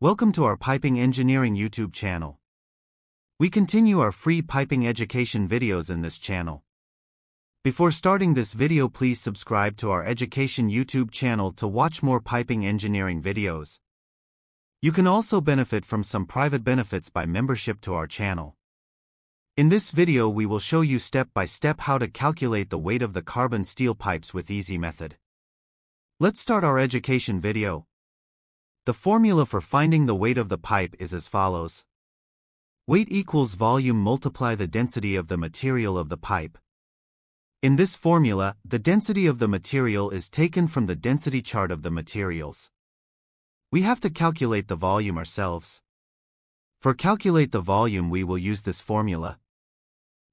Welcome to our Piping Engineering YouTube channel. We continue our free piping education videos in this channel. Before starting this video, please subscribe to our education YouTube channel to watch more piping engineering videos. You can also benefit from some private benefits by membership to our channel. In this video, we will show you step by step how to calculate the weight of the carbon steel pipes with easy method. Let's start our education video. The formula for finding the weight of the pipe is as follows. Weight equals volume multiply the density of the material of the pipe. In this formula, the density of the material is taken from the density chart of the materials. We have to calculate the volume ourselves. For calculate the volume, we will use this formula.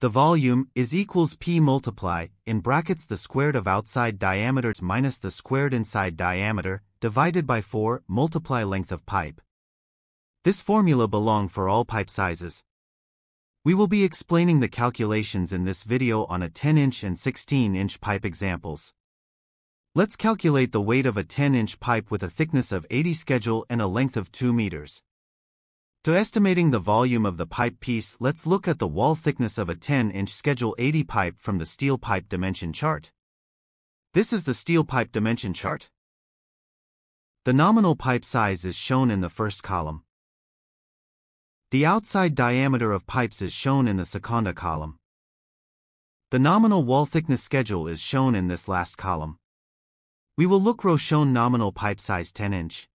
The volume is equals P multiply, in brackets the squared of outside diameter minus the squared inside diameter, divided by 4, multiply length of pipe. This formula belongs for all pipe sizes. We will be explaining the calculations in this video on a 10-inch and 16-inch pipe examples. Let's calculate the weight of a 10-inch pipe with a thickness of 80 schedule and a length of 2 meters. To estimating the volume of the pipe piece, let's look at the wall thickness of a 10-inch schedule 80 pipe from the steel pipe dimension chart. This is the steel pipe dimension chart. The nominal pipe size is shown in the first column. The outside diameter of pipes is shown in the second column. The nominal wall thickness schedule is shown in this last column. We will look row shown nominal pipe size 10-inch.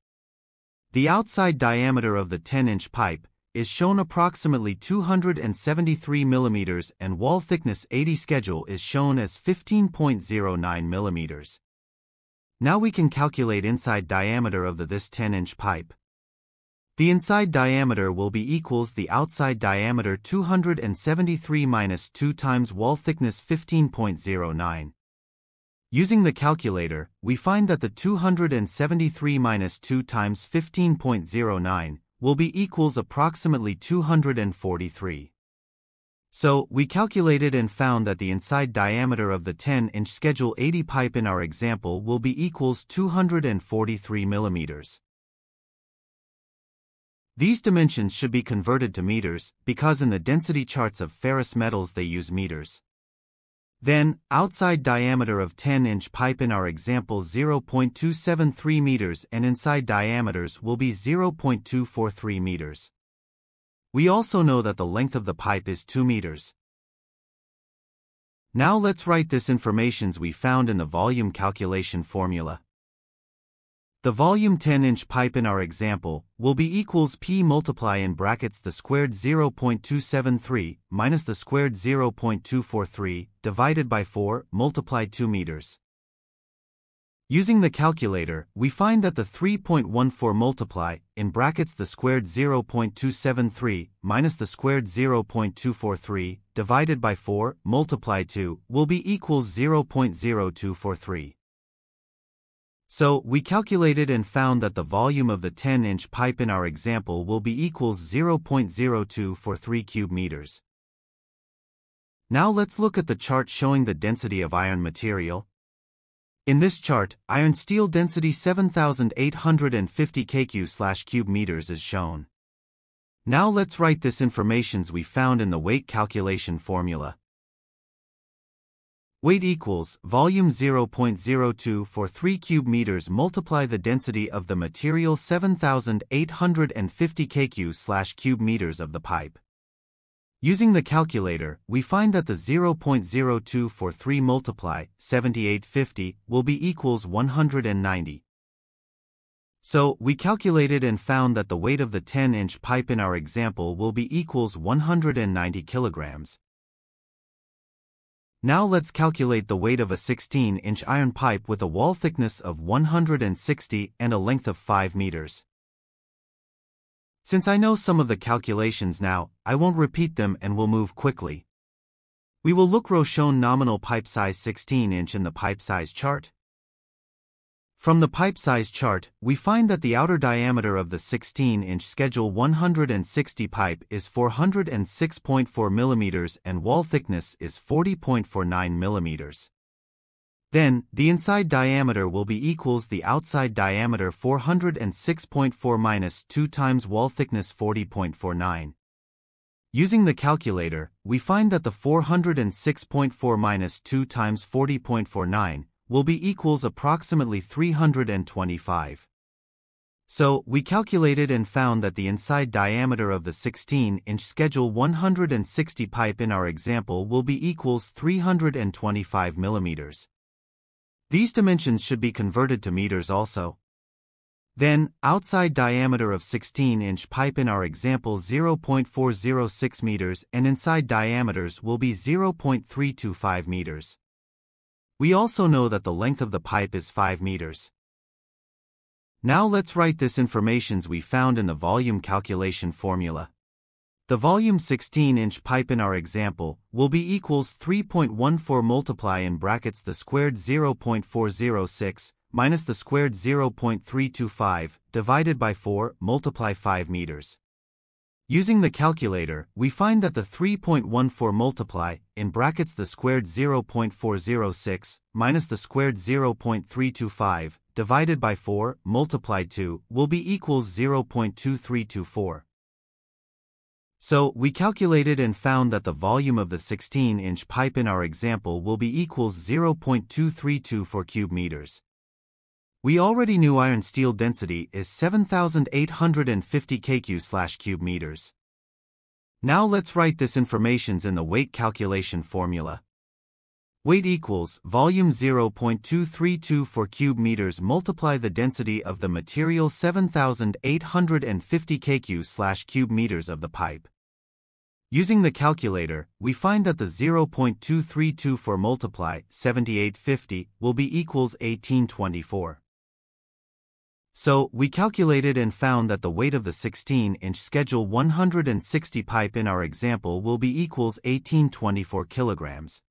The outside diameter of the 10-inch pipe is shown approximately 273 mm and wall thickness 80 schedule is shown as 15.09 mm. Now we can calculate inside diameter of this 10-inch pipe. The inside diameter will be equals the outside diameter 273 minus 2 times wall thickness 15.09. Using the calculator, we find that the 273 minus 2 times 15.09 will be equals approximately 243. So, we calculated and found that the inside diameter of the 10-inch schedule 80 pipe in our example will be equals 243 millimeters. These dimensions should be converted to meters, because in the density charts of ferrous metals they use meters. Then, outside diameter of 10-inch pipe in our example 0.273 meters and inside diameters will be 0.243 meters. We also know that the length of the pipe is 2 meters. Now let's write this information we found in the volume calculation formula. The volume 10-inch pipe in our example will be equals P multiply in brackets the squared 0.273 minus the squared 0.243 divided by 4 multiply 2 meters. Using the calculator, we find that the 3.14 multiply, in brackets the squared 0.273 minus the squared 0.243, divided by 4, multiply 2, will be equals 0.0243. So, we calculated and found that the volume of the 10-inch pipe in our example will be equals 0.0243 cube meters. Now let's look at the chart showing the density of iron material. In this chart, iron steel density 7,850 kQ/m³ is shown. Now let's write this information we found in the weight calculation formula. Weight equals volume 0.0243 cube meters multiply the density of the material 7,850 kQ/m³ of the pipe. Using the calculator, we find that the 0.0243 multiply 7,850 will be equals 190. So, we calculated and found that the weight of the 10-inch pipe in our example will be equals 190 kilograms. Now let's calculate the weight of a 16-inch iron pipe with a wall thickness of 160 and a length of 5 meters. Since I know some of the calculations now, I won't repeat them and will move quickly. We will look row shown nominal pipe size 16-inch in the pipe size chart. From the pipe size chart, we find that the outer diameter of the 16-inch schedule 160 pipe is 406.4 mm and wall thickness is 40.49 mm. Then, the inside diameter will be equals the outside diameter 406.4 minus 2 times wall thickness 40.49. Using the calculator, we find that the 406.4 minus 2 times 40.49 will be equals approximately 325. So, we calculated and found that the inside diameter of the 16-inch schedule 160 pipe in our example will be equals 325 millimeters. These dimensions should be converted to meters also. Then, outside diameter of 16-inch pipe in our example 0.406 meters and inside diameters will be 0.325 meters. We also know that the length of the pipe is 5 meters. Now let's write this informations we found in the volume calculation formula. The volume 16-inch pipe in our example will be equals 3.14 multiply in brackets the squared 0.406 minus the squared 0.325 divided by 4 multiply 5 meters. Using the calculator, we find that the 3.14 multiply in brackets the squared 0.406 minus the squared 0.325 divided by 4 multiplied 2 will be equals 0.2324. So, we calculated and found that the volume of the 16-inch pipe in our example will be equals 0.2324 cube meters. We already knew iron steel density is 7,850 kQ/cube meters. Now let's write this informations in the weight calculation formula. Weight equals volume 0.2324 cube meters multiply the density of the material 7,850 kQ/cube meters of the pipe. Using the calculator, we find that the 0.2324 multiply 7850 will be equals 1824. So, we calculated and found that the weight of the 16-inch schedule 160 pipe in our example will be equals 1824 kilograms.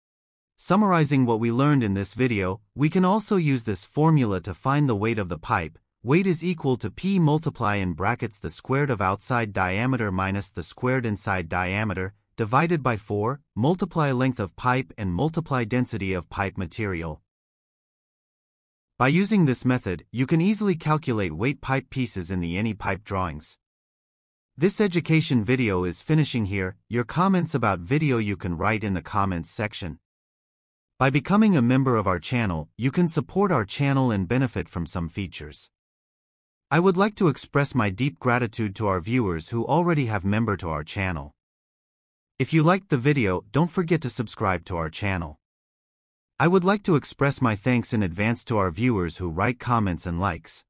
Summarizing what we learned in this video, we can also use this formula to find the weight of the pipe. Weight is equal to P multiply in brackets the squared of outside diameter minus the squared inside diameter, divided by 4, multiply length of pipe and multiply density of pipe material. By using this method, you can easily calculate weight pipe pieces in the any pipe drawings. This education video is finishing here. Your comments about video you can write in the comments section. By becoming a member of our channel, you can support our channel and benefit from some features. I would like to express my deep gratitude to our viewers who already have member to our channel. If you liked the video, don't forget to subscribe to our channel. I would like to express my thanks in advance to our viewers who write comments and likes.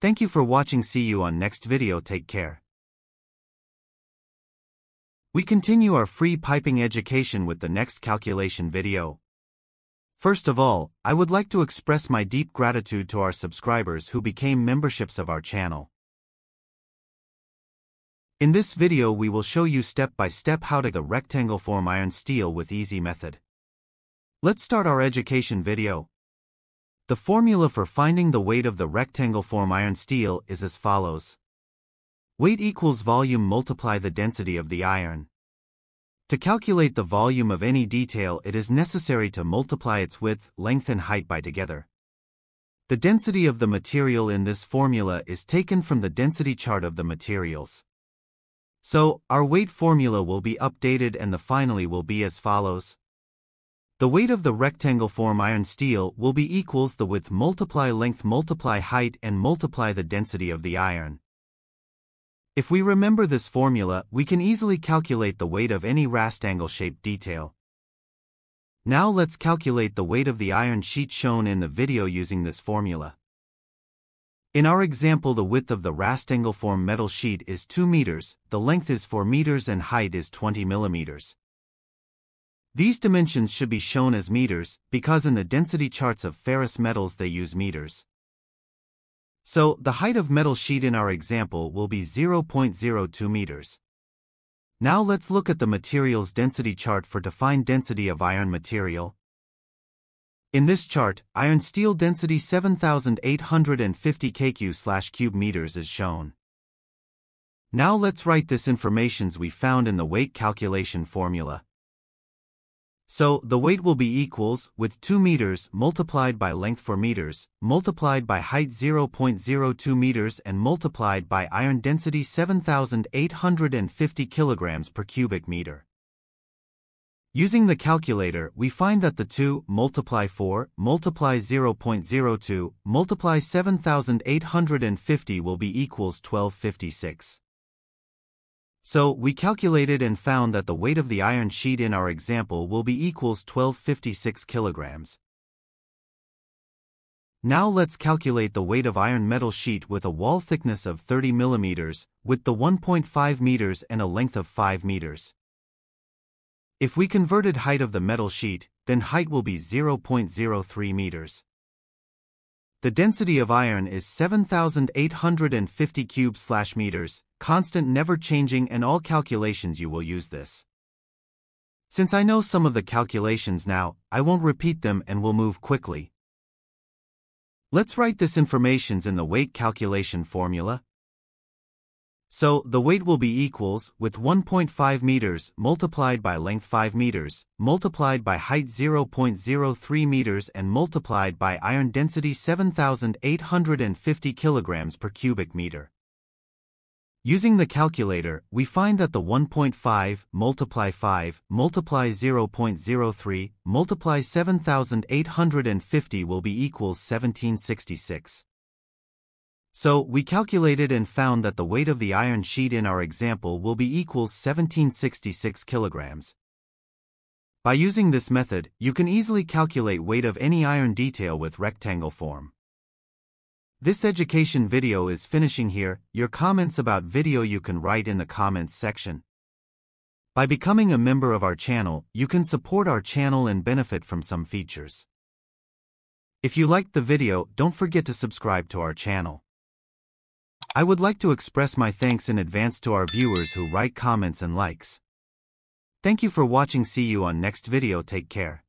Thank you for watching. See you on next video. Take care. We continue our free piping education with the next calculation video. First of all, I would like to express my deep gratitude to our subscribers who became memberships of our channel. In this video we will show you step by step how to the rectangle form iron steel with easy method. Let's start our education video. The formula for finding the weight of the rectangle form iron steel is as follows. Weight equals volume multiply the density of the iron. To calculate the volume of any detail, it is necessary to multiply its width, length and height by together. The density of the material in this formula is taken from the density chart of the materials. So, our weight formula will be updated and the finally will be as follows. The weight of the rectangle form iron steel will be equals the width multiply length multiply height and multiply the density of the iron. If we remember this formula, we can easily calculate the weight of any rectangle-shaped detail. Now let's calculate the weight of the iron sheet shown in the video using this formula. In our example, the width of the rectangle form metal sheet is 2 meters, the length is 4 meters and height is 20 millimeters. These dimensions should be shown as meters, because in the density charts of ferrous metals they use meters. So, the height of metal sheet in our example will be 0.02 meters. Now let's look at the materials density chart for define density of iron material. In this chart, iron steel density 7,850 kQ/cube meters is shown. Now let's write this informations we found in the weight calculation formula. So the weight will be equals with 2 meters multiplied by length 4 meters, multiplied by height 0.02 meters and multiplied by iron density 7,850 kilograms per cubic meter. Using the calculator, we find that the 2 multiply 4 multiply 0.02 multiply 7,850 will be equals 1256. So we calculated and found that the weight of the iron sheet in our example will be equals 1256 kilograms. Now let's calculate the weight of iron metal sheet with a wall thickness of 30 millimeters, with the 1.5 meters and a length of 5 meters. If we converted height of the metal sheet, then height will be 0.03 meters. The density of iron is 7,850 cube/meters, constant, never changing, and all calculations you will use this. Since I know some of the calculations now, I won't repeat them and will move quickly. Let's write this information in the weight calculation formula. So the weight will be equals with 1.5 meters multiplied by length 5 meters, multiplied by height 0.03 meters and multiplied by iron density 7,850 kilograms per cubic meter. Using the calculator, we find that the 1.5 multiply 5 multiply 0.03 multiply 7,850 will be equals 1766. So we calculated and found that the weight of the iron sheet in our example will be equals 1766 kilograms. By using this method, you can easily calculate weight of any iron detail with rectangle form. This education video is finishing here. Your comments about video you can write in the comments section. By becoming a member of our channel, you can support our channel and benefit from some features. If you liked the video, don't forget to subscribe to our channel. I would like to express my thanks in advance to our viewers who write comments and likes. Thank you for watching. See you on next video. Take care.